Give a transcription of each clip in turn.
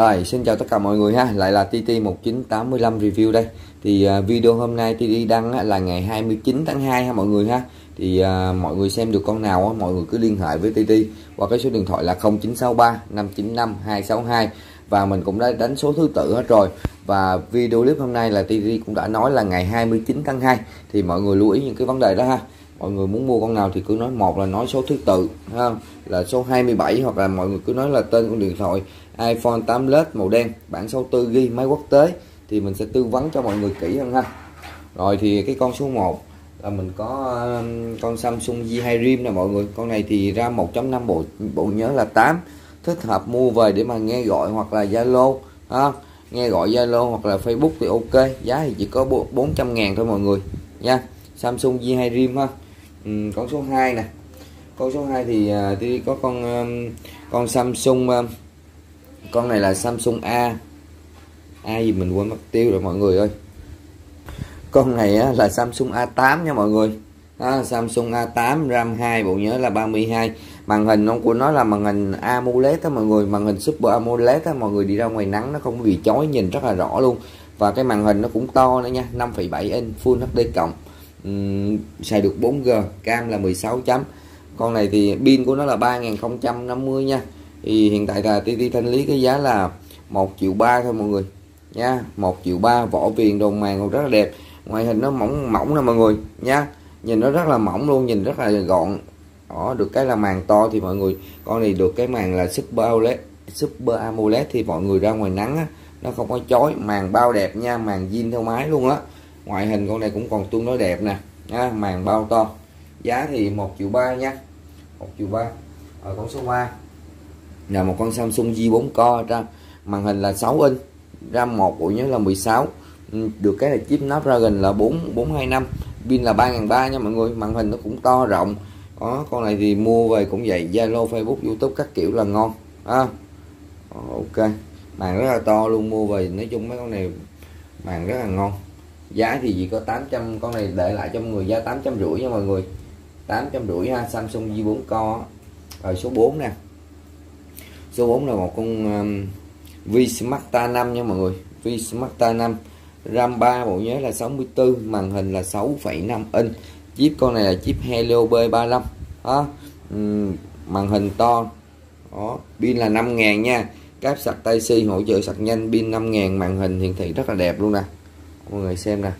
Rồi, xin chào tất cả mọi người ha, lại là tt1985 review đây. Thì video hôm nay TT đăng là ngày 29 tháng 2 ha mọi người ha. Thì mọi người xem được con nào mọi người cứ liên hệ với TT qua cái số điện thoại là 0963 595 262 và mình cũng đã đánh số thứ tự hết rồi. Và video clip hôm nay là TT cũng đã nói là ngày 29 tháng 2 thì mọi người lưu ý những cái vấn đề đó ha. Mọi người muốn mua con nào thì cứ nói, một là nói số thứ tự ha, là số 27, hoặc là mọi người cứ nói là tên con điện thoại iPhone 8 Plus màu đen bản 64GB máy quốc tế thì mình sẽ tư vấn cho mọi người kỹ hơn ha. Rồi thì cái con số 1 là mình có con Samsung J2 Rim nè mọi người. Con này thì ra 1.5 bộ nhớ là 8, thích hợp mua về để mà nghe gọi hoặc là Zalo ha, nghe gọi Zalo hoặc là Facebook thì ok. Giá thì chỉ có 400.000 thôi mọi người nha. Samsung J2 Rim ha. Con số 2 nè. Con số 2 thì có con Samsung, con này là Samsung A gì mình quên mất tiêu rồi mọi người ơi. Con này á, là Samsung A8 nha mọi người. Đó, Samsung A8 RAM 2 bộ nhớ là 32. Màn hình của nó là màn hình AMOLED đó mọi người, màn hình Super AMOLED đó mọi người, đi ra ngoài nắng nó không có bị chói, nhìn rất là rõ luôn. Và cái màn hình nó cũng to nữa nha, 5,7 inch Full HD+. Xài được 4G, cam là 16 chấm. Con này thì pin của nó là 3050 nha. Thì hiện tại là TT thanh lý cái giá là 1.300.000 thôi mọi người nha, 1.300.000. Vỏ viền đồ màng rất là đẹp, ngoại hình nó mỏng mỏng nè mọi người nha, nhìn nó rất là mỏng luôn, nhìn rất là gọn. Đó, được cái là màn to thì mọi người, con này được cái màn là Super AMOLED thì mọi người ra ngoài nắng á, nó không có chói, màn bao đẹp nha, màn zin theo máy luôn á. Ngoại hình con này cũng còn tương đối đẹp nè, màn bao to. Giá thì 1.300.000 nha, 1.300.000. Ở con số 3 là một con Samsung J4 Core, ra màn hình là 6 inch, RAM 1 bộ nhớ là 16, được cái là chip Snapdragon là 4425, pin là 3300 nha mọi người, màn hình nó cũng to rộng. Đó, con này thì mua về cũng vậy, Zalo, Facebook, YouTube các kiểu là ngon. À, ok, màn rất là to luôn, mua về nói chung mấy con này màn rất là ngon. Giá thì chỉ có 800, con này để lại cho mọi người giá 850 nha mọi người, 850 ha. Samsung J4 Core. Rồi số 4 nè, số 4 là một con vsmart ta năm nha mọi người. Vsmart ta 5 RAM 3 bộ nhớ là 64, màn hình là 6,5 inch, chip con này là chip Helio B35 đó. Màn hình to đó, pin là 5.000 nha, cáp sạc Type-C hỗ trợ sạc nhanh, pin 5.000, màn hình hiển thị rất là đẹp luôn nè mọi người, xem nè,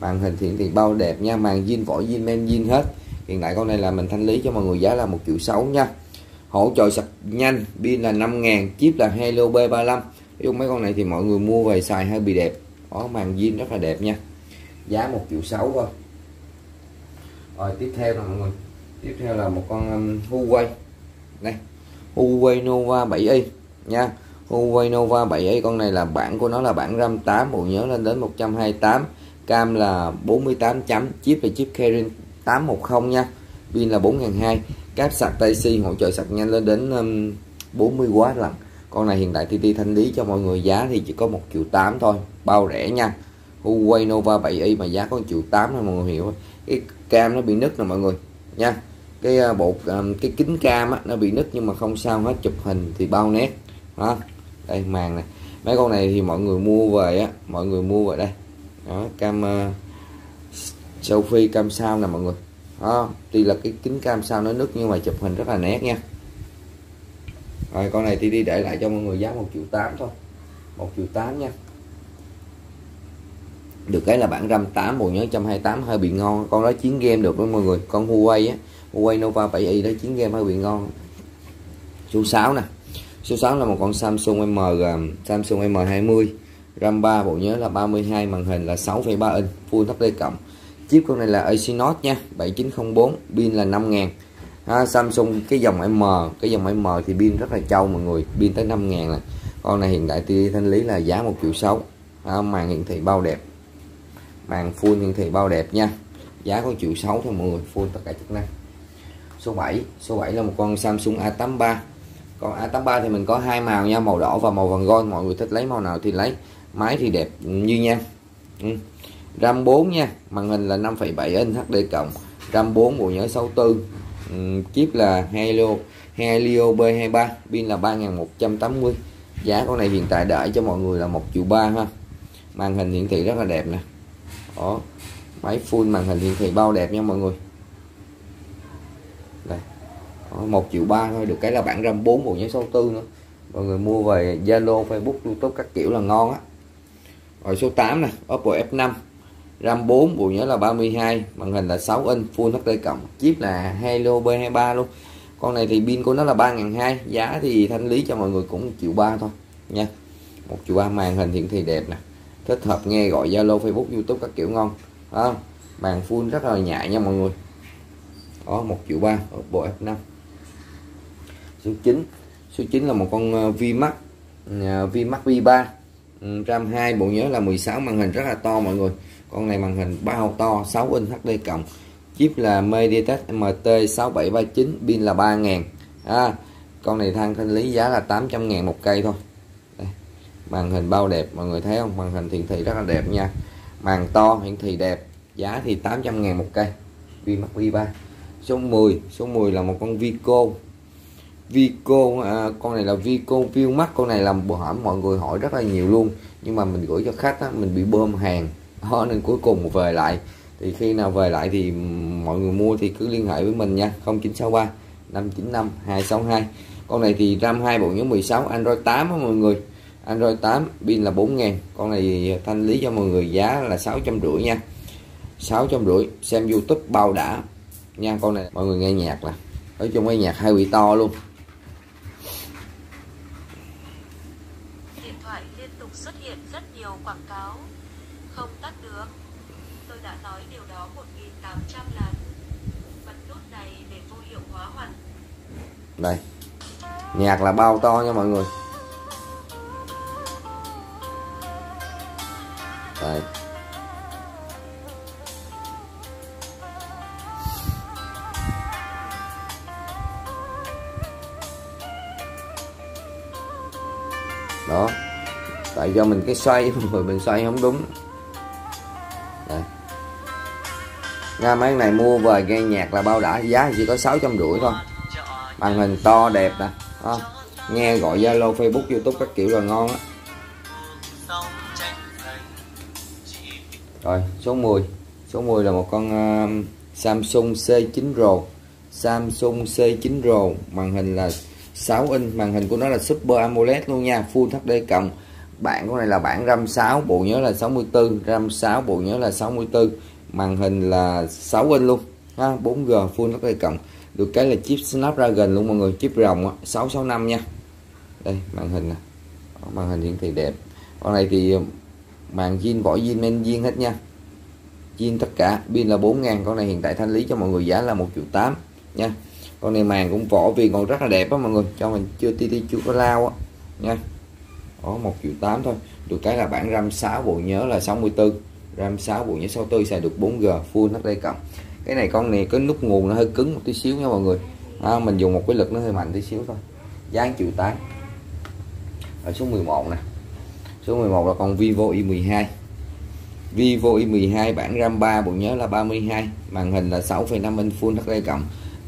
màn hình hiển thị bao đẹp nha, màn zin, vỏ zin, men zin hết. Hiện tại con này là mình thanh lý cho mọi người giá là 1.600.000 nha, hỗ trợ sạc nhanh, pin là 5.000, chip là Helio B35. Dùng mấy con này thì mọi người mua về xài hơi bị đẹp. Đó, màn zin rất là đẹp nha, giá 1.600.000 thôi. Rồi tiếp theo là mọi người, tiếp theo là một con Huawei này, Huawei Nova 7i nha. Huawei Nova 7i, con này là bản của nó là bản RAM 8 bộ nhớ lên đến 128, cam là 48 chấm, chip là chip Kirin 810 nha, pin là 4200, cáp sạc Type-C hỗ trợ sạc nhanh lên đến 40W lần. Con này hiện tại TT thanh lý cho mọi người giá thì chỉ có 1.800.000 thôi, bao rẻ nha. Huawei Nova 7i mà giá có 1.800.000 thôi mọi người hiểu không? Cái cam nó bị nứt nè mọi người nha, cái bộ cái kính cam á, nó bị nứt nhưng mà không sao hết, chụp hình thì bao nét. Đó, đây màn này, mấy con này thì mọi người mua về á, mọi người mua về đây. Đó, cam selfie, cam sao nè mọi người. Đó, tuy là cái kính cam sao nó nứt nhưng mà chụp hình rất là nét nha. Rồi con này thì đi để lại cho mọi người giá 1.800.000 thôi, 1.800.000 nha, được cái là bản RAM 8 bộ nhớ 128, hơi bị ngon, con đó chiến game được đó mọi người. Con Huawei á, Huawei Nova 7i đó chiến game hơi bị ngon. Số 6 nè, số 6 là một con Samsung M20, RAM 3 bộ nhớ là 32, màn hình là 6,3 inch Full HD+, chip con này là Exynos nha, 7904, pin là 5000. Ha, Samsung cái dòng M thì pin rất là trâu mọi người, pin tới 5000 này. Con này hiện tại thì thanh lý là giá 1.600.000. À, màn hiển thị bao đẹp, màn full hiển thị bao đẹp nha, giá có 1.600.000 thôi mọi người, full tất cả chức năng. Số 7 là một con Samsung A83. Còn A83 thì mình có hai màu nha, màu đỏ và màu vàng gold, mọi người thích lấy màu nào thì lấy, máy thì đẹp như nha. RAM 4 nha, màn hình là 5,7 inch HD+, RAM 4 bộ nhớ 64, chip là Helio B23, pin là 3180, Giá con này hiện tại đợi cho mọi người là 1.3 triệu ha. Màn hình hiển thị rất là đẹp nè. Đó, máy full màn hình hiển thị bao đẹp nha mọi người. Đây. 1.3 triệu thôi, được cái là bản RAM 4 bộ nhớ 64 nữa. Mọi người mua về Zalo, Facebook, YouTube các kiểu là ngon á. Rồi số 8 nè, Oppo F5. RAM 4 bộ nhớ là 32, màn hình là 6 inch full HD+, chip là Helio B23 luôn. Con này thì pin của nó là 3200, giá thì thanh lý cho mọi người cũng 1.3 triệu thôi nha. 1.3 triệu, màn hình hiển thị đẹp nè. Kết hợp nghe gọi Zalo, Facebook, YouTube các kiểu ngon. Đó, màn full rất là nhạy nha mọi người. Đó, 1.3 triệu Oppo F5. Số 9. Số 9 là một con VMAX V3. RAM 2 bộ nhớ là 16, màn hình rất là to mọi người. Con này màn hình bao to, 6 inch HD+, chip là MediaTek MT6739, pin là 3000. Con này thanh lý giá là 800.000 một cây thôi. Đây, màn hình bao đẹp mọi người thấy không? Màn hình hiển thị rất là đẹp nha. Màn to, hiển thị đẹp, giá thì 800.000 một cây. VMAX V3. Số 10, số 10 là một con Vico, con này là Vico View Max. Con này là mọi người hỏi rất là nhiều luôn, nhưng mà mình gửi cho khách á, mình bị bơm hàng đó, nên cuối cùng về lại. Thì khi nào về lại thì mọi người mua thì cứ liên hệ với mình nha, 0963 595 262. Con này thì RAM 2 bộ nhớ 16, Android 8 á mọi người. Android 8, pin là 4000. Con này thanh lý cho mọi người giá là 650 nha. 650, xem YouTube bao đã nha. Con này mọi người nghe nhạc nè. Nói chung nghe nhạc hay bị to luôn. Điện thoại liên tục xuất hiện rất nhiều quảng cáo. Không tắt được. Tôi đã nói điều đó 1800 lần. Bật nút này để vô hiệu hóa hoàn. Đây. Nhạc là bao to nha mọi người. Đây. Đó. Tại do mình cái xoay rồi mình xoay không đúng. Đây. Nga mấy này mua về nghe nhạc là bao đã, giá chỉ có 650 thôi. Màn hình to đẹp nè. À, nghe gọi Zalo, Facebook, YouTube các kiểu là ngon á. Rồi, số 10. Số 10 là một con Samsung C9 Pro. Samsung C9 Pro, màn hình là 6 inch, màn hình của nó là Super AMOLED luôn nha, Full HD+. Bản con này là bản RAM 6, bộ nhớ là 64, RAM 6 bộ nhớ là 64, màn hình là 6 inch luôn ha, 4G Full HD+. Được cái là chip Snapdragon luôn mọi người, chip rồng 665 nha. Đây, màn hình nè. Màn hình hiển thị đẹp. Con này thì màn zin, vỏ zin, men zin hết nha. Zin tất cả, pin là 4000, con này hiện tại thanh lý cho mọi người giá là 1.8 triệu nha. Con này màn cũng vỏ vì còn rất là đẹp á mọi người, cho mình chưa có lao á nha. Đó, 1.8 triệu thôi. Được cái là bản RAM 6 bộ nhớ là 64, RAM 6 bộ nhớ 64, xài được 4G Full HD+. Cái này con này có nút nguồn nó hơi cứng một tí xíu nha mọi người. À, mình dùng một cái lực nó hơi mạnh tí xíu thôi. Giá 1.8 triệu. Ở số 11 nè. Số 11 là con Vivo i12. Vivo i12 bản RAM 3 bộ nhớ là 32, màn hình là 6.5 inch Full HD+.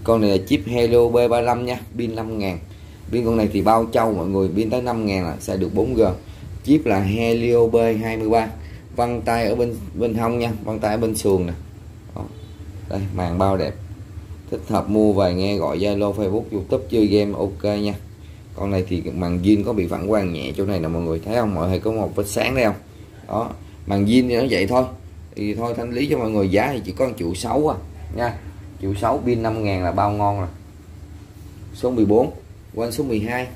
Con này là chip Helio B35 nha, pin 5000. Pin con này thì bao châu mọi người, pin tới 5000 là xài được 4G. Chip là Helio B23. Vân tay ở bên hông nha, vân tay ở bên sườn nè. Đó. Đây, màn bao đẹp. Thích hợp mua về nghe gọi Zalo, Facebook, YouTube, chơi game ok nha. Con này thì màn zin có bị phản quang nhẹ chỗ này nè mọi người, thấy không? Mọi người có một vết sáng đây không? Đó, màn zin thì nó vậy thôi. Thì thôi thanh lý cho mọi người giá thì chỉ có 1.6 triệu à nha. 1.6 triệu, pin 5000 là bao ngon rồi. Số 14, quên số 12.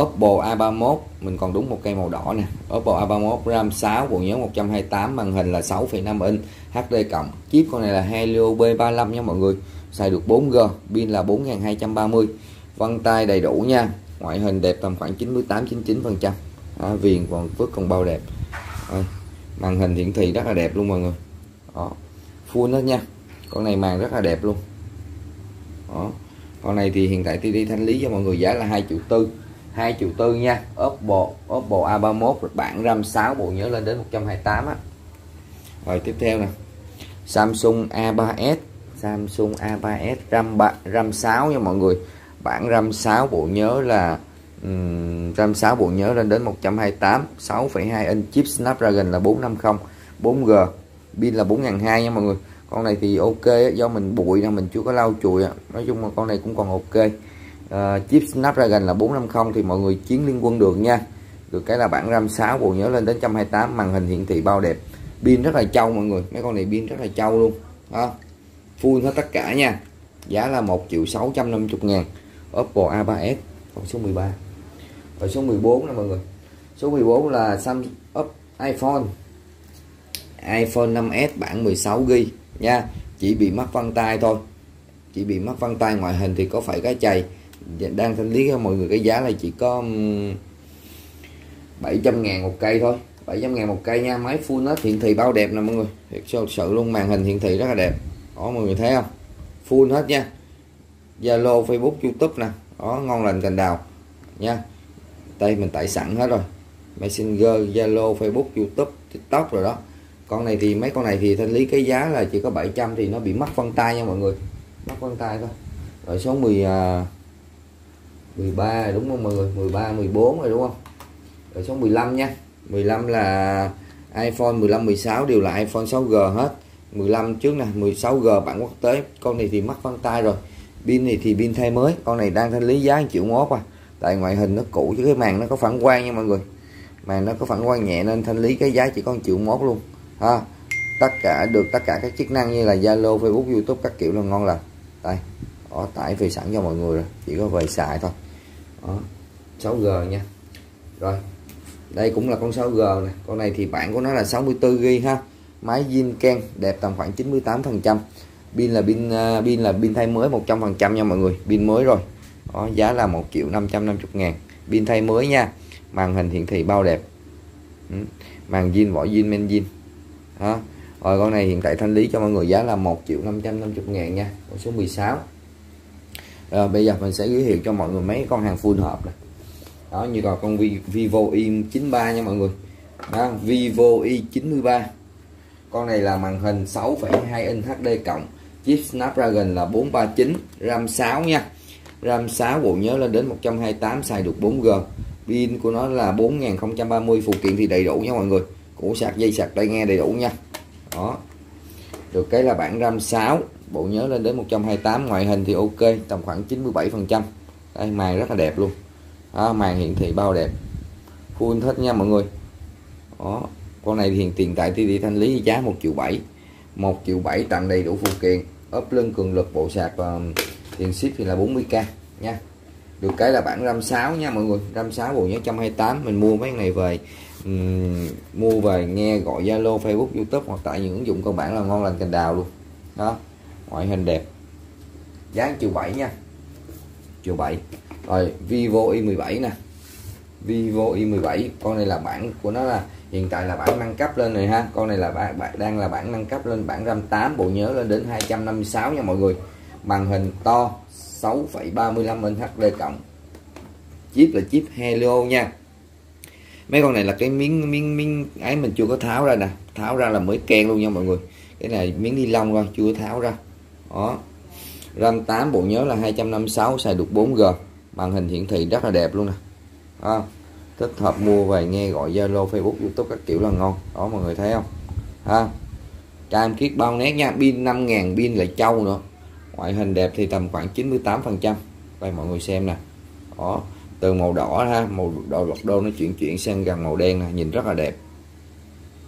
Oppo A31, mình còn đúng một cây màu đỏ nè. Oppo A31, RAM 6 bộ nhớ 128, màn hình là 6.5 inch HD+. Chip con này là Helio B35 nha mọi người, xài được 4G, pin là 4230. Vân tay đầy đủ nha. Ngoại hình đẹp tầm khoảng 98-99%. À, viền còn vứt còn bao đẹp. À, màn hình hiển thị rất là đẹp luôn mọi người. Đó. Full hết nha. Con này màn rất là đẹp luôn. Đó. Con này thì hiện tại TD thanh lý cho mọi người giá là 2.4 triệu. 2.4 triệu nha. Oppo A31 bản RAM 6 bộ nhớ lên đến 128 á. Rồi tiếp theo nè. Samsung A3s. Samsung A3s RAM 6 nha mọi người. Bản RAM 6 bộ nhớ là RAM 6 bộ nhớ lên đến 128, 6,2 inch, chip Snapdragon là 450, 4G, pin là 4200 nha mọi người. Con này thì ok á, do mình bụi nên mình chưa có lau chùi, nói chung là con này cũng còn ok. Chip Snapdragon là 450 thì mọi người chiến liên quân được nha. Được cái là bản RAM 6 bộ nhớ lên đến 128, màn hình hiển thị bao đẹp, pin rất là trâu mọi người, mấy con này pin rất là trâu luôn đó. Full hết tất cả nha. Giá là 1.650.000. Oppo A3s con số 13. Và số 14 nè mọi người. Số 14 là Samsung iPhone 5s bản 16GB nha. Chỉ bị mắc vân tay thôi. Chỉ bị mắc vân tay, ngoại hình thì có phải cái chày. Đang thanh lý cho mọi người cái giá là chỉ có 700.000 một cây thôi. 700.000 một cây nha. Máy full hết, hiển thị bao đẹp nè mọi người. Thật sự luôn, màn hình hiển thị rất là đẹp. Đó mọi người thấy không? Full hết nha. Zalo, Facebook, YouTube nè. Đó, ngon lành cành đào nha. Đây mình tải sẵn hết rồi. Messenger, Zalo, Facebook, YouTube, TikTok rồi đó. Con này thì mấy con này thì thanh lý cái giá là chỉ có 700 thì nó bị mắc vân tay nha mọi người. Mắc vân tay thôi. Rồi số 13 đúng không mọi người? 13, 14 rồi đúng không? Rồi số 15 nha. 15 là iPhone 15, 16 đều là iPhone 6G hết. 15 trước nè, 16G bản quốc tế. Con này thì mắc vân tay rồi. Pin này thì pin thay mới. Con này đang thanh lý giá 1.1 triệu à. Tại ngoại hình nó cũ chứ cái màn nó có phản quang nha mọi người. Màn nó có phản quang nhẹ nên thanh lý cái giá chỉ có 1.1 triệu luôn ha. Tất cả các chức năng như là Zalo, Facebook, YouTube các kiểu là ngon lành. Đây. Đó, tải về sẵn cho mọi người rồi, chỉ có về xài thôi. Đó. 6G nha. Rồi. Đây cũng là con 6G này. Con này thì bản của nó là 64GB ha. Máy zin ken đẹp tầm khoảng 98%. Pin thay mới 100% nha mọi người, pin mới rồi. Đó, giá là 1.550.000, pin thay mới nha. Màn hình hiển thị bao đẹp. Màn zin, vỏ zin, men zin. Đó. Rồi con này hiện tại thanh lý cho mọi người giá là 1.550.000 nha, con số 16. Rồi, bây giờ mình sẽ giới thiệu cho mọi người mấy con hàng full hộp này. Đó, như là con Vivo i93 nha mọi người. Đó, Vivo i93. Con này là màn hình 6,2 inch HD+, chip Snapdragon là 439, RAM 6 nha. RAM 6 bộ nhớ lên đến 128, xài được 4G. Pin của nó là 4030, phụ kiện thì đầy đủ nha mọi người. Củ sạc, dây sạc, tai nghe đầy đủ nha. Đó. Được cái là bản RAM 6, bộ nhớ lên đến 128, ngoại hình thì ok, tầm khoảng 97%. Đây, màn rất là đẹp luôn. Đó, màn hiển thị bao đẹp. Full hết nha mọi người. Đó. Con này thì hiện tại thì thanh lý giá 1.7 triệu. 1.7 triệu tặng đầy đủ phụ kiện, ốp lưng, cường lực, bộ sạc và tiền ship thì là 40k nha. Được cái là bản RAM 6 nha mọi người. RAM 6 bộ nhớ 128. Mình mua mấy cái này về mua về nghe gọi Zalo, Facebook, YouTube hoặc tại những ứng dụng cơ bản là ngon lành cành đào luôn. Đó. Ngoại hình đẹp. Giá 1.7 triệu nha. 1.7 triệu. Rồi Vivo i17 nè. Vivo i17, con này là bản của nó là hiện tại là bản nâng cấp lên này ha. Con này là đang là bản nâng cấp lên bản RAM 8, bộ nhớ lên đến 256 nha mọi người. Màn hình to 6,35 inch HD+. Chip là chip Helio nha. Mấy con này là cái miếng ấy mình chưa có tháo ra nè, tháo ra là mới ken luôn nha mọi người. Cái này miếng ni lông thôi, chưa tháo ra. Đó. RAM 8 bộ nhớ là 256, xài được 4G. Màn hình hiển thị rất là đẹp luôn nè. À, thích hợp mua về nghe gọi Zalo, Facebook, YouTube các kiểu là ngon. Đó mọi người thấy không ha. Cam kết bao nét nha. Pin 5000, pin lại trâu nữa. Ngoại hình đẹp thì tầm khoảng 98%. Đây mọi người xem nè. Đó, từ màu đỏ ha, màu đỏ lọc đô nó chuyển sang gần màu đen nè, nhìn rất là đẹp.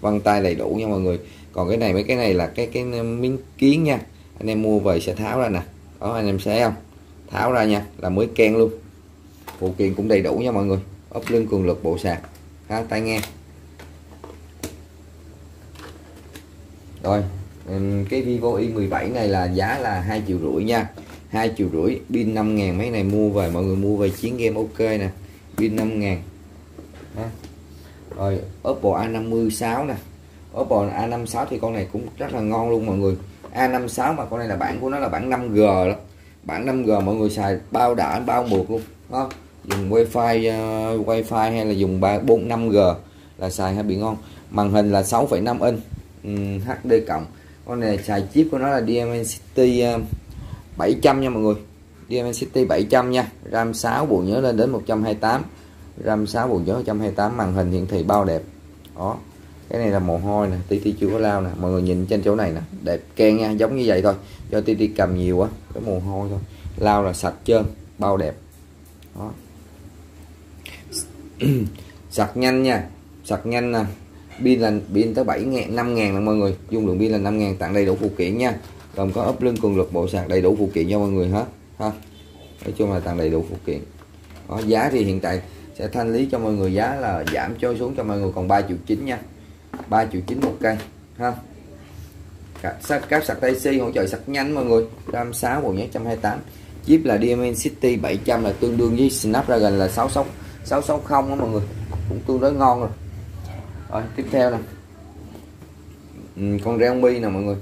Vân tay đầy đủ nha mọi người. Còn cái này, mấy cái này là cái miếng kiến nha. Anh em mua về sẽ tháo ra nè. Đó anh em thấy không? Tháo ra nha, là mới ken luôn. Phụ kiện cũng đầy đủ nha mọi người. Ốp lưng, cường lực, bộ sạc, tai nghe. Rồi cái Vivo i17 này là giá là 2.5 triệu nha. 2.5 triệu, pin 5000. Mấy này mua về, mọi người mua về chiến game ok nè. Pin 5000. Rồi Oppo A56 nè. Oppo A56 thì con này cũng rất là ngon luôn mọi người. A56 mà con này là bản của nó là bản 5G đó. Bản 5G mọi người xài bao đã bao mượt luôn. Đó. Dùng wifi hay là dùng 4-5G là xài hay bị ngon. Màn hình là 6,5 inch HD+. Con này xài chip của nó là DMNCT 700 nha mọi người. Dimensity 700 nha, RAM 6 bộ nhớ lên đến 128, RAM 6 bộ nhớ 128, màn hình hiển thị bao đẹp. Đó, cái này là mồ hôi nè, TT chưa có lao nè, mọi người nhìn trên chỗ này nè, đẹp ken nha, giống như vậy thôi, do TT cầm nhiều quá, cái mồ hôi thôi, lao là sạch trơn, bao đẹp. Đó. Sạc nhanh nha, sạc nhanh nè, pin là pin tới 5.000 nè mọi người, dung lượng pin là 5.000, tặng đầy đủ phụ kiện nha, gồm có ốp lưng, cường lực, bộ sạc, đầy đủ phụ kiện cho mọi người hết ha. Nói chung là tặng đầy đủ phụ kiện. Đó, giá thì hiện tại sẽ thanh lý cho mọi người, giá là giảm trôi xuống cho mọi người còn 3.9 triệu nha, 3.9 triệu một cây ha. Cáp sạc Type C hỗ trợ sạc nhanh mọi người, RAM 6 bộ nhớ 128, chip là Dimensity 700 là tương đương với Snapdragon là 660 đó mọi người, cũng tương đối ngon rồi. Rồi tiếp theo nè, con Realme nè mọi người,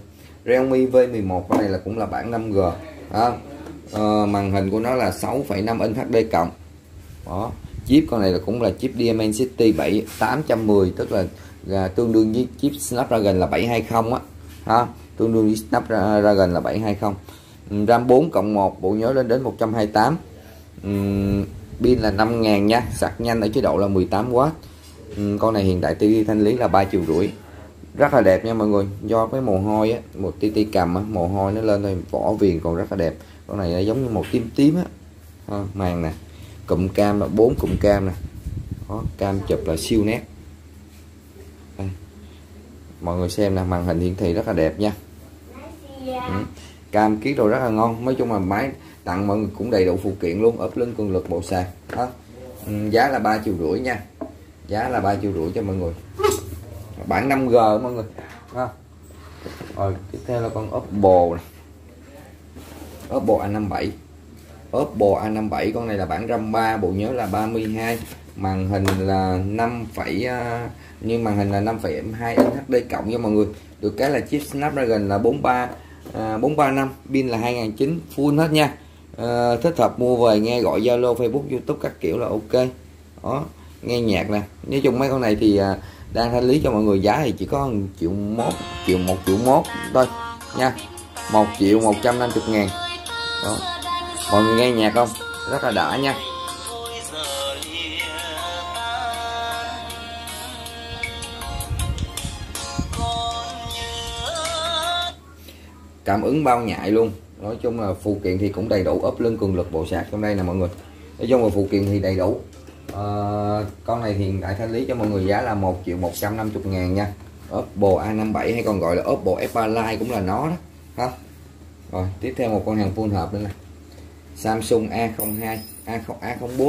Realme V11 con này là cũng là bản 5G đó. Màn hình của nó là 6,5 inch HD cộng. Đó, chip con này là cũng là chip Dimensity 810, tức là tương đương với chip Snapdragon là 720 á. Ha, tương đương với Snapdragon là 720. RAM 4+1 bộ nhớ lên đến 128. Pin là 5.000 nha, sạc nhanh ở chế độ là 18W. Con này hiện tại TT thanh lý là 3.5 triệu, rất là đẹp nha mọi người, do cái mồ hôi á, một TT cầm á, mồ hôi nó lên thôi, vỏ viền còn rất là đẹp. Con này nó giống như màu tím tím á. À, màn nè, cụm cam là 4 cụm cam nè, có cam chụp là siêu nét. Đây, mọi người xem nè, màn hình hiển thị rất là đẹp nha. Cam ký đồ rất là ngon, nói chung là máy tặng mọi người cũng đầy đủ phụ kiện luôn, ốp lưng, cường lực, bộ sạc. Đó. Giá là 3.5 triệu nha, giá là 3.5 triệu cho mọi người, bản 5G mọi người. Đó. Rồi tiếp theo là con Oppo này. Oppo A57 con này là bản RAM 3 bộ nhớ là 32, màn hình là 5,2 inch HD cộng nha mọi người, được cái là chip Snapdragon là 435, pin là 2009, full hết nha. Thích hợp mua về nghe gọi Zalo, Facebook, YouTube các kiểu là ok. Đó, nghe nhạc nè, nói chung mấy con này thì đang thanh lý cho mọi người, giá thì chỉ có 1.1 triệu thôi nha, 1.150.000. Đó. Mọi người nghe nhạc không? Rất là đã nha. Cảm ứng bao nhạy luôn. Nói chung là phụ kiện thì cũng đầy đủ, ốp lưng, cường lực, bộ sạc trong đây nè mọi người. Nói chung là phụ kiện thì đầy đủ. Con này hiện tại thanh lý cho mọi người giá là 1.150.000 nha. Oppo A57 hay còn gọi là Oppo F5 Lite cũng là nó đó. Ha. Rồi, tiếp theo một con hàng full hộp nữa nè. Samsung A04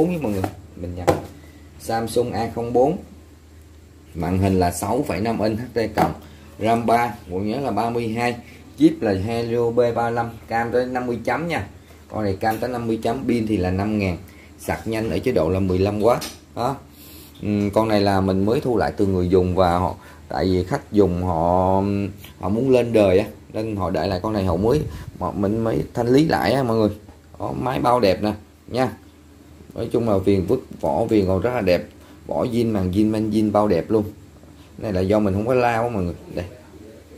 với mọi người, mình nhập. Samsung A04. Màn hình là 6,5 inch HD+, RAM 3, bộ nhớ là 32, chip là Helio B35, cam tới 50 chấm nha. Con này cam tới 50 chấm, pin thì là 5.000, sạc nhanh ở chế độ là 15W. Đó. Con này là mình mới thu lại từ người dùng, và họ tại vì khách dùng họ muốn lên đời á, nên họ để lại con này, họ mới mình mới thanh lý lại á mọi người. Đó, máy bao đẹp nè nha, nói chung là viền vứt vỏ viền còn rất là đẹp, vỏ zin, màng zin, men zin bao đẹp luôn. Cái này là do mình không có lao á mọi người,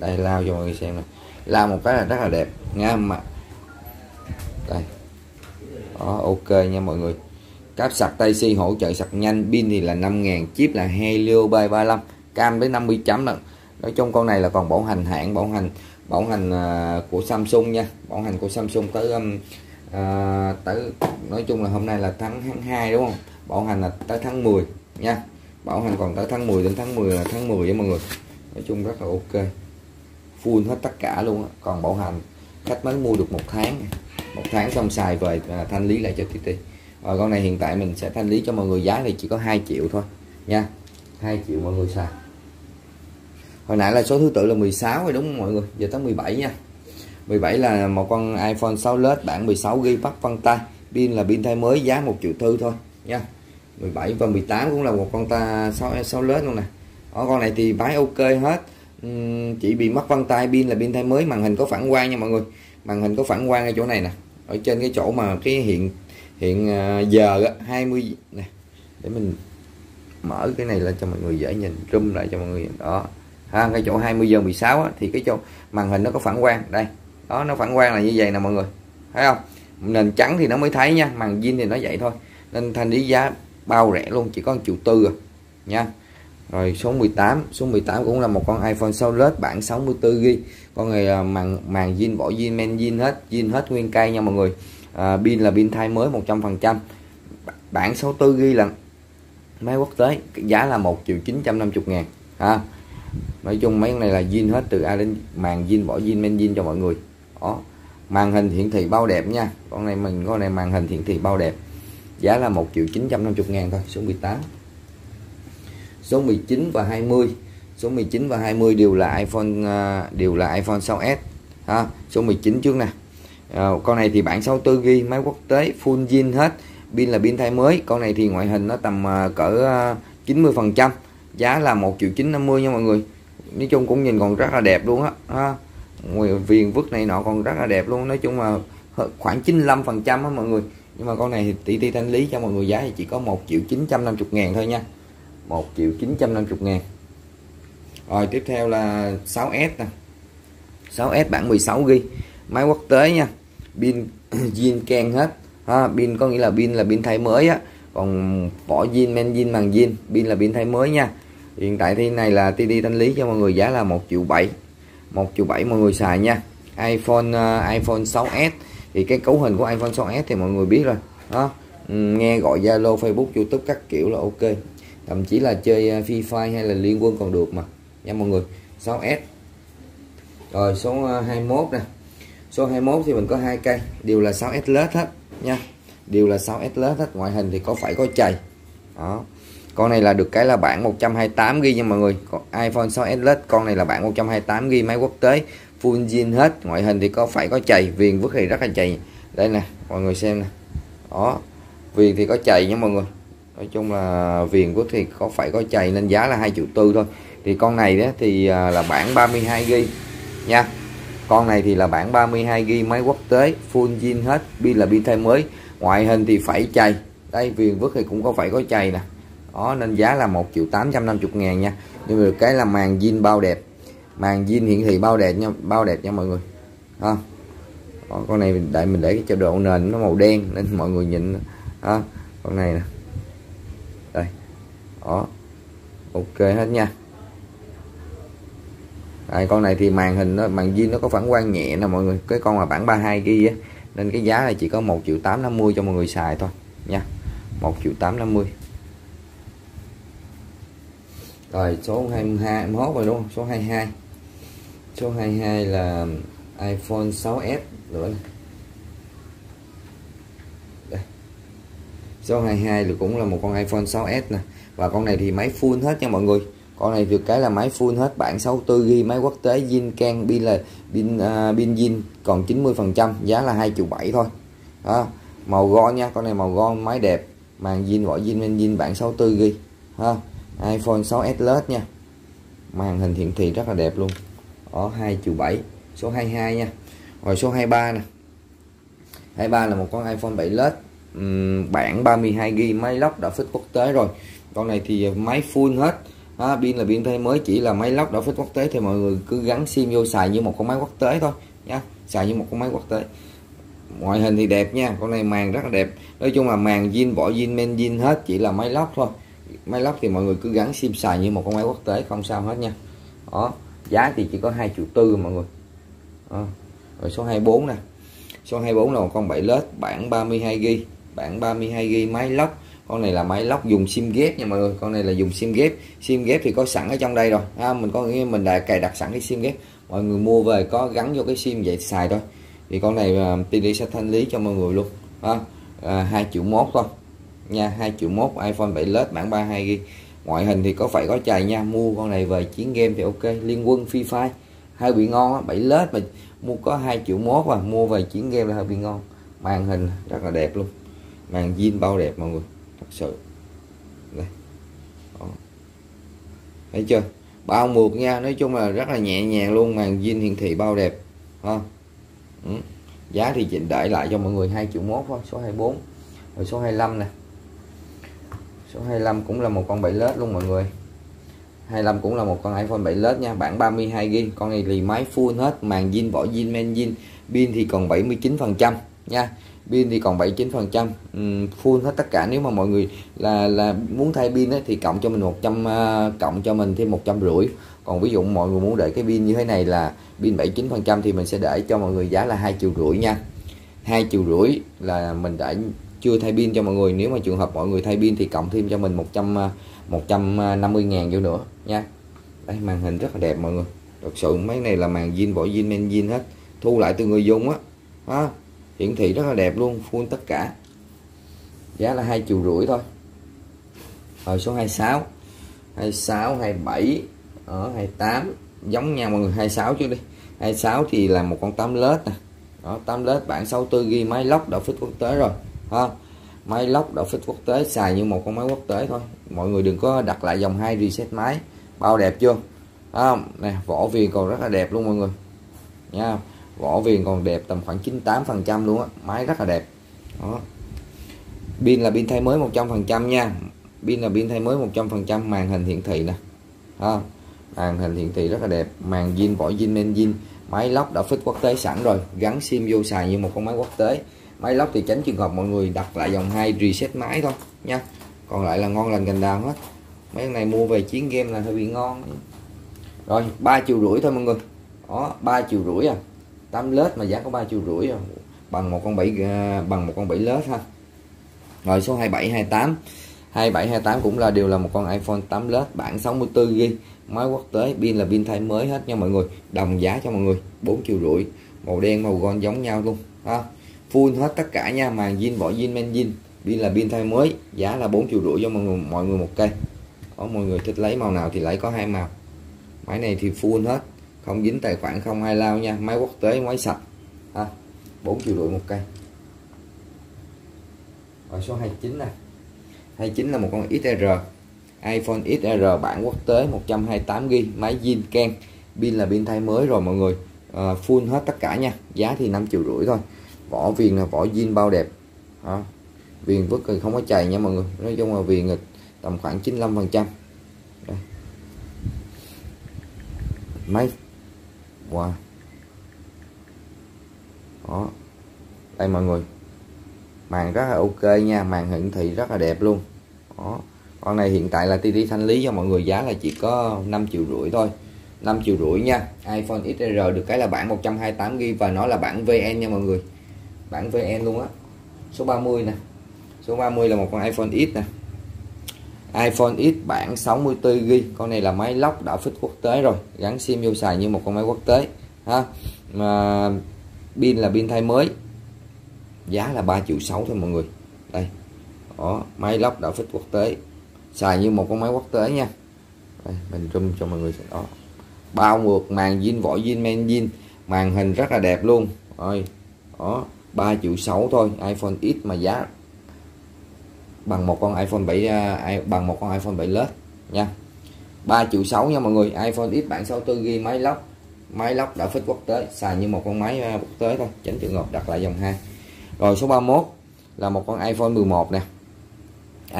đây lao cho mọi người xem nè, lao một cái là rất là đẹp nha mà. Đây. Đó, ok nha mọi người, cáp sạc Type C hỗ trợ sạc nhanh, pin thì là 5.000, chip là Helio B35, cam đến 50 chấm lận. Nói chung con này là còn bảo hành hãng, bảo hành của Samsung nha, bảo hành của Samsung tới nói chung là hôm nay là tháng 2 đúng không, bảo hành là tới tháng 10 nha, bảo hành còn tới tháng 10, đến tháng 10 với mọi người. Nói chung rất là ok, full hết tất cả luôn á, còn bảo hành khách mới mua được 1 tháng xong xài về thanh lý lại cho TT. Rồi con này hiện tại mình sẽ thanh lý cho mọi người giá thì chỉ có 2 triệu thôi nha, 2 triệu mọi người xài. Hồi nãy là số thứ tự là 16 rồi đúng không mọi người, giờ tới 17 nha. 17 là một con iPhone 6 LED bản 16GB bắt vân tay, pin là pin thay mới, giá 1.4 triệu thôi nha. 17 và 18 cũng là một con 6 LED luôn nè. Đó, con này thì máy ok hết, chỉ bị mất vân tay, pin là pin thay mới, màn hình có phản quang nha mọi người, màn hình có phản quang ở chỗ này nè, ở trên cái chỗ mà cái hiện giờ 20 nè, để mình mở cái này lên cho mọi người dễ nhìn, zoom lại cho mọi người nhìn. Đó ha, cái chỗ 20:16 á, thì cái chỗ màn hình nó có phản quang đây, đó nó phản quang là như vậy nè mọi người, thấy không, nền trắng thì nó mới thấy nha, màn zin thì nó vậy thôi. Nên Thanh lý giá bao rẻ luôn, chỉ có 1,4 triệu à nha. Rồi số 18 cũng là một con iPhone 6 LED bản 64GB. Con này là màn zin, vỏ zin, men zin hết nguyên cây nha mọi người. Pin là pin thay mới 100%. Bản 64GB là máy quốc tế, giá là 1.950.000 ha. Nói chung mấy con này là zin hết từ A đến màn zin, vỏ zin, men zin cho mọi người. Đó. Màn hình hiển thị bao đẹp nha. Con này màn hình hiển thị bao đẹp. Giá là 1.950.000 thôi, số 18. Số 19 và 20. Số 19 và 20 đều là iPhone 6s ha. Số 19 trước nè. Con này thì bản 64GB, máy quốc tế, full zin hết, pin là pin thay mới. Con này thì ngoại hình nó tầm cỡ 90%, giá là 1.950.000 nha mọi người. Nói chung cũng nhìn còn rất là đẹp luôn á, viền vứt này nọ còn rất là đẹp luôn. Nói chung là khoảng 95% á mọi người. Nhưng mà con này thì TT thanh lý cho mọi người giá thì chỉ có 1.950.000 thôi nha, 1.950.000. Rồi tiếp theo là 6S nè. 6S bản 16GB, máy quốc tế nha, pin zin keng hết ha. Pin có nghĩa là pin thay mới á, còn vỏ zin, men zin, màng zin, pin là pin thay mới nha. Hiện tại thì này là TT thanh lý cho mọi người giá là 1.700.000, 1.700.000 mọi người xài nha. iPhone 6s thì cái cấu hình của iPhone 6s thì mọi người biết rồi đó, nghe gọi Zalo, Facebook, YouTube các kiểu là ok, thậm chí là chơi Free Fire hay là Liên Quân còn được mà nha mọi người. 6s. Rồi số 21 nè. Số 21 thì mình có hai cây đều là 6s LED hết nha, đều là 6s LED hết. Ngoại hình thì có phải có chày đó. Con này là được cái là bản 128GB nha mọi người. Còn iPhone 6s LED, con này là bản 128GB, máy quốc tế, full zin hết. Ngoại hình thì có phải có chày, viền vứt thì rất là chày. Đây nè, mọi người xem nè. Đó. Viền thì có chày nha mọi người. Nói chung là viền vứt thì có phải có chày nên giá là 2.4 triệu thôi. Thì con này đó thì là bản 32GB nha. Con này thì là bản 32GB, máy quốc tế, full zin hết, pin là pin thay mới. Ngoại hình thì phải chày. Đây, viền vứt thì cũng có phải có chày nè. Đó, nên giá là 1.850.000 nha. Nhưng mà cái là màn zin bao đẹp, màn zin hiển thị bao đẹp nha mọi người. Ha. Đó, con này mình để cho độ nền nó màu đen nên mọi người nhìn ha. Con này nè. Đây. Đó. Ok hết nha. Đây, con này thì màn hình nó, màn zin nó có phản quang nhẹ nè mọi người. Cái con là bản 32GB á, nên cái giá là chỉ có 1.850.000 cho mọi người xài thôi nha. 1.850.000. Rồi số 22 em hốt rồi đúng không? Số 22. Số 22 là iPhone 6s nữa này. Đây. Số 22 là cũng là một con iPhone 6s nè. Và con này thì máy full hết nha mọi người. Con này được cái là máy full hết, bản 64GB, máy quốc tế, zin keng, pin là pin zin còn 90%, giá là 2.7 triệu thôi. Đó. Màu gold nha, con này màu gold, máy đẹp, màn zin, vỏ zin, men zin, bản 64GB ha. iPhone 6s LED nha. Màn hình hiển thị rất là đẹp luôn. Ở 2.7 triệu, số 22 nha. Rồi số 23 nè. 23 là một con iPhone 7 LED, bản 32GB, máy lock đã phích quốc tế rồi. Con này thì máy full hết. Pin là pin thay mới, chỉ là máy lock đã phích quốc tế thì mọi người cứ gắn sim vô xài như một con máy quốc tế thôi nha, xài như một con máy quốc tế. Ngoại hình thì đẹp nha, con này màn rất là đẹp. Nói chung là màn zin, vỏ zin, men zin hết, chỉ là máy lock thôi. Máy lóc thì mọi người cứ gắn sim xài như một con máy quốc tế, không sao hết nha. Đó, giá thì chỉ có 2.4 triệu mọi người. Đó. Rồi số 24 nè. Số 24 là một con 7 led, bản 32GB, bản 32GB, máy lóc. Con này là máy lóc dùng sim ghép nha mọi người. Con này là dùng sim ghép. Sim ghép thì có sẵn ở trong đây rồi. Mình có nghĩa mình đã cài đặt sẵn cái sim ghép. Mọi người mua về có gắn vô cái sim vậy xài thôi. Thì con này TD sẽ thanh lý cho mọi người luôn. 2.1 triệu thôi. Nha, 2.1 triệu, iPhone 7 LED bản 32GB. Ngoại hình thì có phải có chày nha. Mua con này về chiến game thì ok, Liên Quân, Free Fire hơi bị ngon á. 7 LED mà mua có 2.1 triệu mà mua về chiến game là hơi bị ngon. Màn hình rất là đẹp luôn. Màn zin bao đẹp mọi người, thật sự. Đây. Đó. Thấy chưa? Bao mượt nha, nói chung là rất là nhẹ nhàng luôn, màn zin hiển thị bao đẹp. Ha. Ừ. Giá thì chỉnh đại lại cho mọi người 2.1 triệu thôi, số 24. Rồi số 25 nè. Số 25 cũng là một con 7 led luôn mọi người. 25 cũng là một con iPhone 7 led nha, bản 32GB. Con này thì máy full hết, màn zin, vỏ zin, men zin, pin thì còn 79%, nha. Pin thì còn 79%, full hết tất cả. Nếu mà mọi người là muốn thay pin thì cộng cho mình 100 cộng cho mình thêm 150. Còn ví dụ mọi người muốn để cái pin như thế này là pin 79% thì mình sẽ để cho mọi người giá là 2,5 triệu nha. 2,5 triệu là mình đã chưa thay pin cho mọi người. Nếu mà trường hợp mọi người thay pin thì cộng thêm cho mình 150.000 vô nữa nha. Đây, màn hình rất là đẹp mọi người. Thật sự mấy này là màn zin, vỏ zin, men zin hết, thu lại từ người dùng á. Hiển thị rất là đẹp luôn, full tất cả. Giá là 2,5 triệu thôi. Rồi số 26, 27, 28 giống nhau mọi người. 26 trước đi. 26 thì là một con 8 led nè. Đó, 8 led bản 64GB, máy lock đọc phích quốc tế rồi. Máy lock đọc phích quốc tế, xài như một con máy quốc tế thôi. Mọi người đừng có đặt lại dòng 2 reset máy. Bao đẹp chưa? Nè, vỏ viền còn rất là đẹp luôn mọi người. Nha. Vỏ viền còn đẹp, tầm khoảng 98% luôn á, máy rất là đẹp. Đó. Pin là pin thay mới 100% nha. Pin là pin thay mới 100%, màn hình hiển thị nè. Màn hình hiển thị rất là đẹp, màn zin, vỏ zin, men zin, máy lock đã fit quốc tế sẵn rồi, gắn sim vô xài như một con máy quốc tế. Máy lock thì tránh trường hợp mọi người đặt lại dòng 2 reset máy thôi nha. Còn lại là ngon lành gành đào hết. Mấy cái này mua về chiến game là hơi bị ngon. Rồi, 3,5 triệu thôi mọi người. Đó, 3,5 triệu à. 8 lết mà giá có 3,5 triệu bằng một con 7 lết ha. Rồi số 27, 28. 27, 28 cũng là đều là một con iPhone 8 lết bản 64GB, máy quốc tế, pin là pin thay mới hết nha mọi người. Đồng giá cho mọi người, 4,5 triệu. Màu đen màu gold giống nhau luôn ha. Full hết tất cả nha, màn zin, vỏ zin, men zin, pin là pin thay mới, giá là 4,5 triệu cho mọi người một cây. Có mọi người thích lấy màu nào thì lấy, có hai màu. Máy này thì full hết, không dính tài khoản, không ai lao nha, máy quốc tế, máy sạch ha. 4,5 triệu một cây. Rồi số 29 nè. 29 là một con XR, iPhone XR bản quốc tế 128GB, máy zin ken, pin là pin thay mới rồi mọi người. Full hết tất cả nha, giá thì 5,5 triệu thôi. Vỏ viền là vỏ zin bao đẹp. Viền vứt thì không có chày nha mọi người, nói chung là viền tầm khoảng 95%. Đây. Máy wow. Đó. Đây mọi người, màn rất là ok nha, màn hiển thị rất là đẹp luôn. Đó. Con này hiện tại là TT thanh lý cho mọi người, giá là chỉ có 5,5 triệu thôi. 5,5 triệu nha. iPhone XR được cái là bản 128GB và nó là bản VN nha mọi người. Bản VN luôn á. Số 30 nè. Số 30 là một con iPhone X nè. iPhone X bản 64GB, con này là máy lock đã fit quốc tế rồi, gắn sim vô xài như một con máy quốc tế ha. Mà pin là pin thay mới. Giá là 3,6 triệu thôi mọi người. Đây. Đó, máy lock đã fit quốc tế, xài như một con máy quốc tế nha. Đây, mình zoom cho mọi người xem đó. Bao ngược, màn zin, vỏ zin, men zin, màn hình rất là đẹp luôn. Rồi. Đó, 3,6 triệu thôi, iPhone X mà giá bằng một con iPhone 7 led nha. 3,6 triệu nha mọi người. iPhone X bản 64GB, máy lock. Máy lock đã fit quốc tế, xài như một con máy quốc tế thôi, tránh trường hợp đặt lại dòng 2. Rồi số 31 là một con iPhone 11 nè.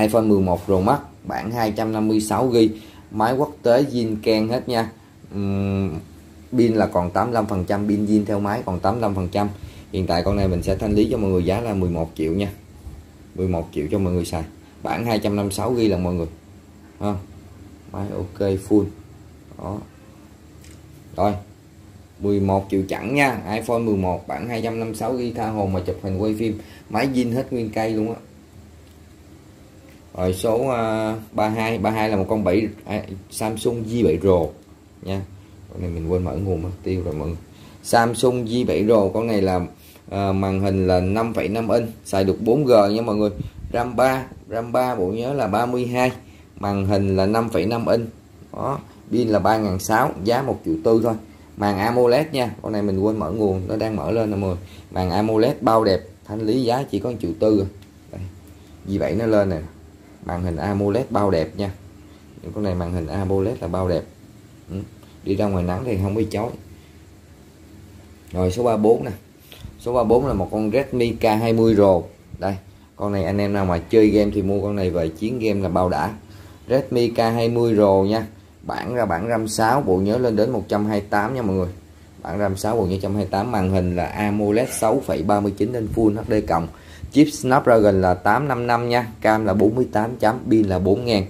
iPhone 11 Pro Max bản 256GB, máy quốc tế zin ken hết nha. Pin là còn 85%, pin zin theo máy còn 85%. Hiện tại con này mình sẽ thanh lý cho mọi người, giá là 11 triệu nha. 11 triệu cho mọi người xài. Bản 256GB là mọi người. Máy ok full. Đó. Rồi. 11 triệu chẳng nha. iPhone 11 bản 256GB, tha hồ mà chụp hình quay phim, máy zin hết nguyên cây luôn á. Rồi số 32, 32 là một con Samsung J7 Pro nha. Con này mình quên mở nguồn mất tiêu rồi mọi người. Samsung J7 Pro, con này là màn hình là 5,5 inch, xài được 4G nha mọi người. RAM 3 bộ nhớ là 32, màn hình là 5,5 inch. Đó, pin là 3.600, giá 1,4 triệu thôi. Màn AMOLED nha, con này mình quên mở nguồn, nó đang mở lên nè mọi người. Màn AMOLED bao đẹp, thanh lý giá chỉ có 1,4 triệu. Vì vậy nó lên nè. Màn hình AMOLED bao đẹp nha. Những con này màn hình AMOLED là bao đẹp. Đi ra ngoài nắng thì không bị chói. Rồi số 34 nè. Số 34 là một con Redmi K20 Pro. Đây, con này anh em nào mà chơi game thì mua con này về chiến game là bao đã. Redmi K20 Pro nha. Bản RAM 6, bộ nhớ lên đến 128 nha mọi người. Bản RAM 6/128, màn hình là AMOLED 6,39 đến Full HD cộng. Chip Snapdragon là 855 nha, cam là 48 chấm, pin là 4000.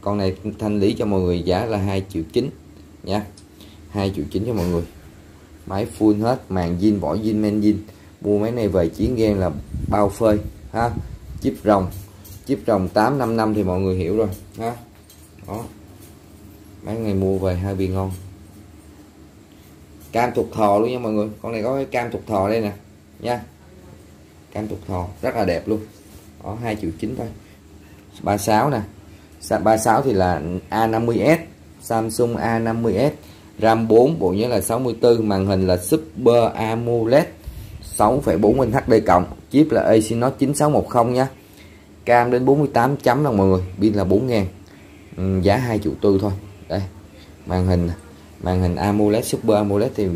Con này thanh lý cho mọi người giá là 2,9 triệu nha. 2,9 triệu cho mọi người. Máy full hết, màn zin, vỏ zin, men zin. Mua máy này về chiến game là bao phơi ha. Chip rồng 855 thì mọi người hiểu rồi ha. Đó. Máy này mua về hơi bị ngon. Cam thuộc thò luôn nha mọi người. Con này có cái cam thuộc thò đây nè nha. Cam thuộc thò rất là đẹp luôn. Đó, 2,9 triệu thôi. 36 nè. 36 thì là A50s, Samsung A50s, RAM 4, bộ nhớ là 64, màn hình là Super AMOLED 6,4 inch HD cộng, chip là Exynos 9610 nha. Cam đến 48 chấm luôn mọi người, pin là 4000. Giá 2,4 triệu thôi. Đây. Màn hình AMOLED, Super AMOLED thì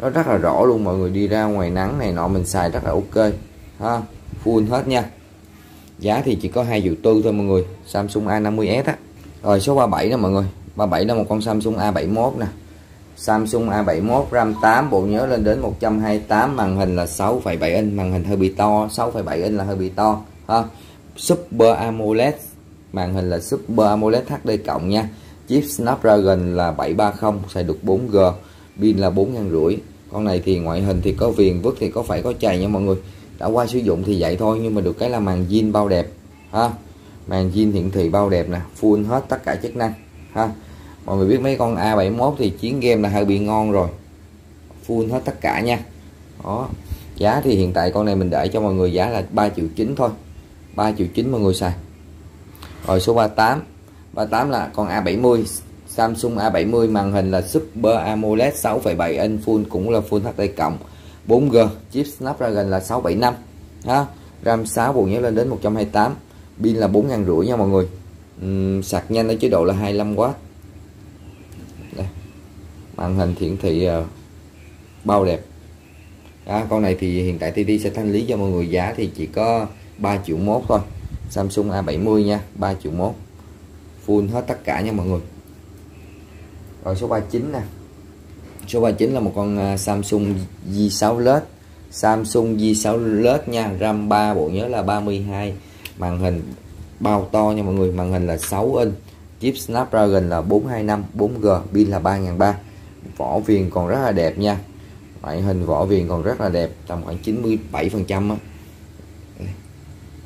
nó rất là rõ luôn, mọi người đi ra ngoài nắng này nọ mình xài rất là ok ha, full hết nha. Giá thì chỉ có 2,4 triệu thôi mọi người, Samsung A50s á. Rồi số 37 đó mọi người. 37 là một con Samsung A71 nè. Samsung A71, RAM 8, bộ nhớ lên đến 128, màn hình là 6,7 inch, màn hình hơi bị to, 6,7 inch là hơi bị to ha. Super AMOLED, màn hình là Super AMOLED HD cộng nha. Chip Snapdragon là 730, xài được 4G, pin là 4500. Con này thì ngoại hình thì có viền vứt thì có phải có chày nha mọi người. Đã qua sử dụng thì vậy thôi, nhưng mà được cái là màn zin bao đẹp ha. Màn zin hiển thị bao đẹp nè, full hết tất cả chức năng ha. Mọi người biết mấy con A71 thì chiến game là hơi bị ngon rồi. Full hết tất cả nha. Đó. Giá thì hiện tại con này mình để cho mọi người giá là 3,9 triệu thôi. 3,9 triệu mọi người xài. Rồi số 38. 38 là con A70, Samsung A70, màn hình là Super AMOLED 6,7 inch, full cũng là full HD cộng, 4G, chip Snapdragon là 675 ha. RAM 6, bộ nhớ lên đến 128, pin là 4500 nha mọi người. Sạc nhanh ở chế độ là 25W. Đây. Màn hình hiển thị bao đẹp. Đó, con này thì hiện tại TT sẽ thanh lý cho mọi người giá thì chỉ có 3,1 triệu thôi. Samsung A70 nha, 3,1 triệu. Full hết tất cả nha mọi người. Rồi số 39 nè. Số 39 là một con Samsung J6 LED. Samsung J6 LED nha, RAM 3, bộ nhớ là 32, màn hình bao to nha mọi người, màn hình là 6 inch, chip Snapdragon là 425, 4G, pin là 3300. Vỏ viền còn rất là đẹp nha. Ngoại hình vỏ viền còn rất là đẹp, tầm khoảng 97% á.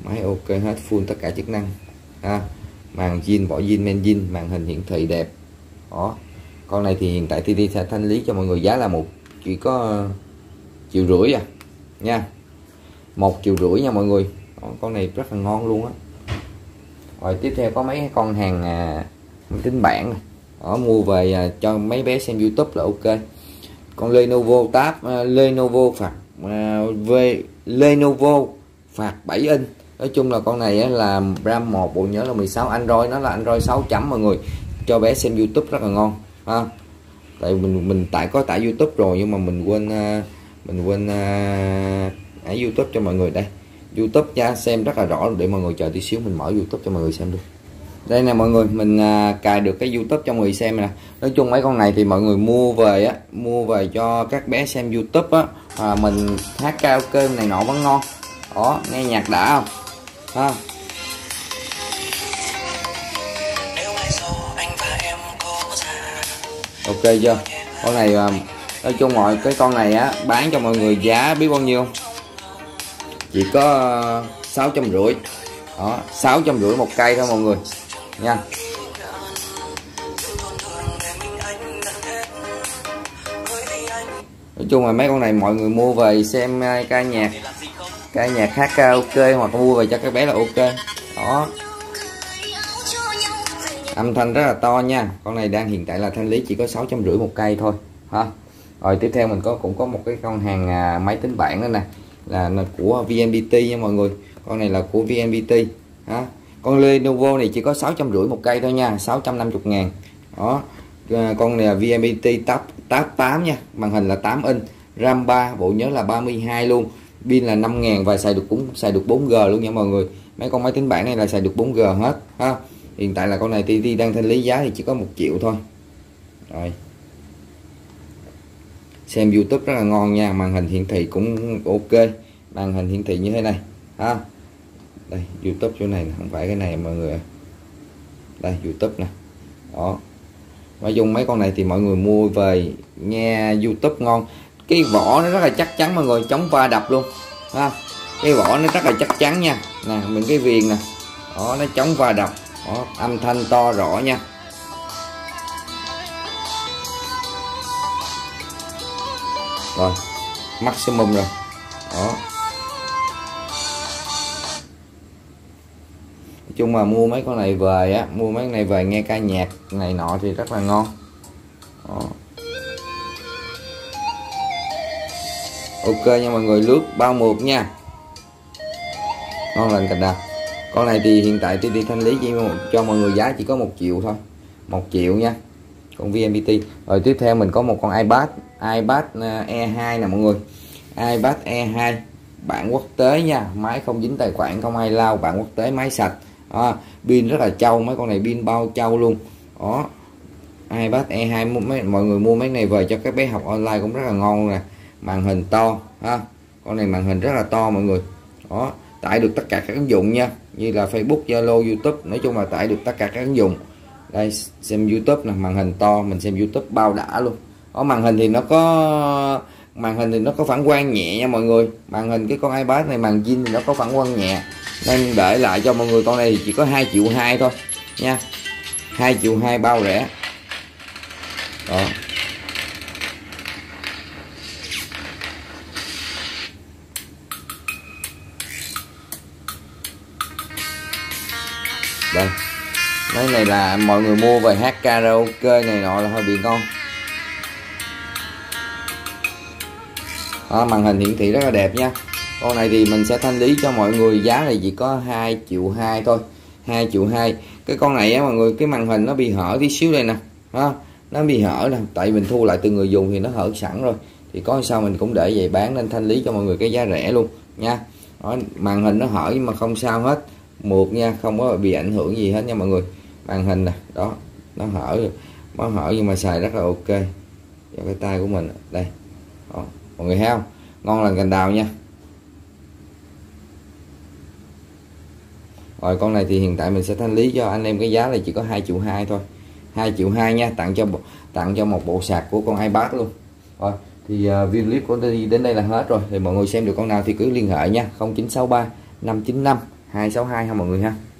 Máy ok hết, full tất cả chức năng ha. Màn zin, vỏ zin, men zin, màn hình hiển thị đẹp. Đó. Con này thì hiện tại TT sẽ thanh lý cho mọi người giá là chỉ có 1,5 triệu à nha. 1,5 triệu nha mọi người. Đó, con này rất là ngon luôn á. Rồi tiếp theo có mấy con hàng máy tính bảng. Đó, mua về cho mấy bé xem YouTube là ok. Con Lenovo Tab, Lenovo phạt 7 inch. Nói chung là con này là RAM 1, bộ nhớ là 16, Android nó là Android 6 chấm mọi người. Cho bé xem YouTube rất là ngon ha. Tại mình có tải YouTube rồi nhưng mà mình quên ở YouTube cho mọi người đây. YouTube nha, xem rất là rõ, để mọi người chờ tí xíu mình mở YouTube cho mọi người xem luôn. Đây nè mọi người, mình cài được cái YouTube cho mọi người xem nè. Nói chung mấy con này thì mọi người mua về cho các bé xem YouTube á, mình hát karaoke này nọ vẫn ngon. Đó, nghe nhạc đã không? Ha. Ok chưa? Con này nói chung mọi cái con này á bán cho mọi người giá biết bao nhiêu? Chỉ có 650. Đó, 650 một cây thôi mọi người nha. Nói chung là mấy con này mọi người mua về xem ca nhạc hát karaoke hoặc mua về cho các bé là ok. Đó. Âm thanh rất là to nha. Con này đang hiện tại là thanh lý chỉ có 650 một cây thôi ha. Rồi tiếp theo mình cũng có một cái con hàng máy tính bảng nữa nè, là của VMPT nha mọi người. Con này là của VMPT ha. Con Lenovo này chỉ có 650 một cây thôi nha, 650.000. Đó. Con này là VMPT Tab 8 nha, màn hình là 8 inch, RAM 3, bộ nhớ là 32 luôn, pin là 5000 và xài được 4G luôn nha mọi người. Mấy con máy tính bảng này là xài được 4G hết ha. Hiện tại là con này TT đang thanh lý giá thì chỉ có 1 triệu thôi. Rồi. xem YouTube rất là ngon nha. Màn hình hiển thị cũng ok, màn hình hiển thị như thế này ha. Đây YouTube chỗ này không phải cái này mọi người, đây YouTube nè. Đó, nói chung mấy con này thì mọi người mua về nghe YouTube ngon. Cái vỏ nó rất là chắc chắn mọi người, chống va đập luôn ha. Cái vỏ nó rất là chắc chắn nha, nè mình cái viền nè, đó nó chống va đập. Đó, âm thanh to rõ nha. Rồi maximum rồi. Đó, nói chung mà mua mấy con này về á, mua mấy con này về nghe ca nhạc này nọ thì rất là ngon. Đó, ok nha mọi người, lướt bao mượt nha, ngon lành cạch nào. Con này thì hiện tại tôi đi thanh lý cho mọi người giá chỉ có 1 triệu thôi, 1 triệu nha con VMPT. Rồi tiếp theo mình có một con iPad, iPad E2 nè mọi người. iPad E2 bản quốc tế nha, máy không dính tài khoản, không ai lao, bản quốc tế, máy sạch. Pin rất là trâu, mấy con này pin bao trâu luôn. Đó, iPad E2 mọi người mua mấy này về cho các bé học online cũng rất là ngon nè. Màn hình to ha, con này màn hình rất là to mọi người. Đó, tải được tất cả các ứng dụng nha, như là Facebook, Zalo, YouTube, nói chung là tải được tất cả các ứng dụng. Đây xem YouTube nè, màn hình to, mình xem YouTube bao đã luôn. Ở màn hình thì nó có, màn hình thì nó có phản quang nhẹ nha mọi người. Màn hình cái con iPad này màn zin thì nó có phản quang nhẹ, nên để lại cho mọi người con này thì chỉ có 2,2 triệu thôi nha, 2,2 triệu bao rẻ. Đó, đây cái này là mọi người mua về hát karaoke này nọ là hơi bị ngon. Màn hình hiển thị rất là đẹp nha. Con này thì mình sẽ thanh lý cho mọi người giá này chỉ có 2,2 triệu thôi, 2,2 triệu. Cái con này á mọi người, cái màn hình nó bị hở tí xíu đây nè ha, nó bị hở nè, tại mình thu lại từ người dùng thì nó hở sẵn rồi, thì có sao mình cũng để về bán nên thanh lý cho mọi người cái giá rẻ luôn nha. Đó, màn hình nó hở nhưng mà không sao hết, mượt nha, không có bị ảnh hưởng gì hết nha mọi người. Màn hình nè, đó nó hở rồi, nó hở nhưng mà xài rất là ok. Cho cái tay của mình đây. Đó, mọi người thấy không, ngon lành cành đào nha. Rồi con này thì hiện tại mình sẽ thanh lý cho anh em cái giá là chỉ có 2,2 triệu thôi, 2,2 triệu nha, tặng cho một bộ sạc của con iPad luôn. Rồi thì video clip của tôi đến đây là hết rồi, thì mọi người xem được con nào thì cứ liên hệ nha, 0963 595 262 ha mọi người ha.